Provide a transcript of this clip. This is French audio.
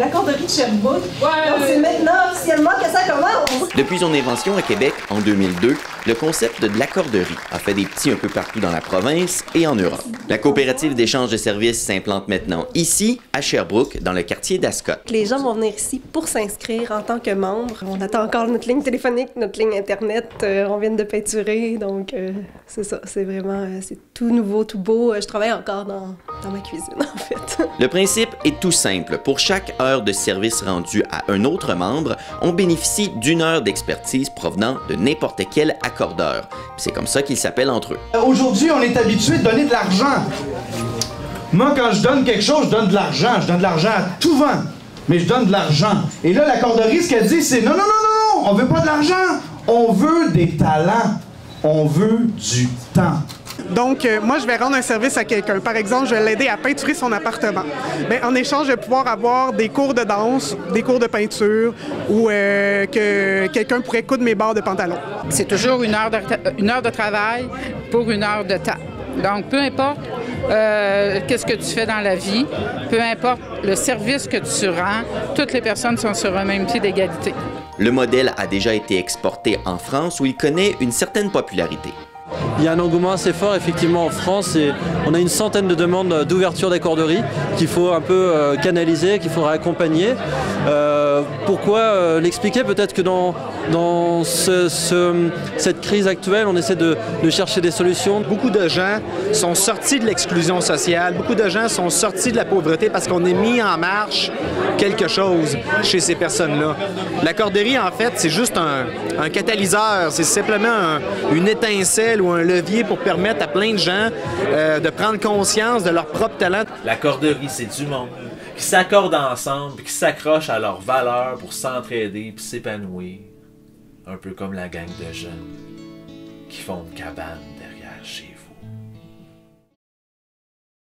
L'Accorderie de Sherbrooke, ouais. C'est maintenant officiellement que ça commence! Depuis son invention à Québec en 2002, le concept de l'accorderie a fait des petits un peu partout dans la province et en Europe. La coopérative d'échange de services s'implante maintenant ici, à Sherbrooke, dans le quartier d'Ascot. Les gens vont venir ici pour s'inscrire en tant que membres. On attend encore notre ligne téléphonique, notre ligne Internet, on vient de peinturer, donc c'est ça, c'est vraiment tout nouveau, tout beau. Je travaille encore dans ma cuisine, en fait. Le principe est tout simple. Pour chaque heure de service rendu à un autre membre, on bénéficie d'une heure d'expertise provenant de n'importe quel accordeur. C'est comme ça qu'ils s'appellent entre eux. Aujourd'hui, on est habitué de donner de l'argent. Moi, quand je donne quelque chose, je donne de l'argent. Je donne de l'argent à tout vent, mais je donne de l'argent. Et là, l'accorderie, ce qu'elle dit, c'est non, non, non, non, on veut pas de l'argent. On veut des talents. On veut du temps. Donc, moi, je vais rendre un service à quelqu'un. Par exemple, je vais l'aider à peinturer son appartement. Bien, en échange, je vais pouvoir avoir des cours de danse, des cours de peinture ou que quelqu'un pourrait coudre mes barres de pantalon. C'est toujours une heure de travail pour une heure de temps. Donc, peu importe qu'est-ce que tu fais dans la vie, peu importe le service que tu rends, toutes les personnes sont sur un même pied d'égalité. Le modèle a déjà été exporté en France où il connaît une certaine popularité. Il y a un engouement assez fort effectivement en France et on a une centaine de demandes d'ouverture d'accorderie qu'il faut un peu canaliser, qu'il faudra accompagner. Pourquoi l'expliquer? Peut-être que dans cette crise actuelle, on essaie de chercher des solutions. Beaucoup de gens sont sortis de l'exclusion sociale, beaucoup de gens sont sortis de la pauvreté parce qu'on a mis en marche quelque chose chez ces personnes-là. L'accorderie, en fait, c'est juste un catalyseur, c'est simplement une étincelle ou un levier pour permettre à plein de gens de prendre conscience de leur propre talent. L'accorderie, c'est du monde qui s'accordent ensemble, qui s'accrochent à leurs valeurs pour s'entraider puis s'épanouir. Un peu comme la gang de jeunes qui font une cabane derrière chez eux.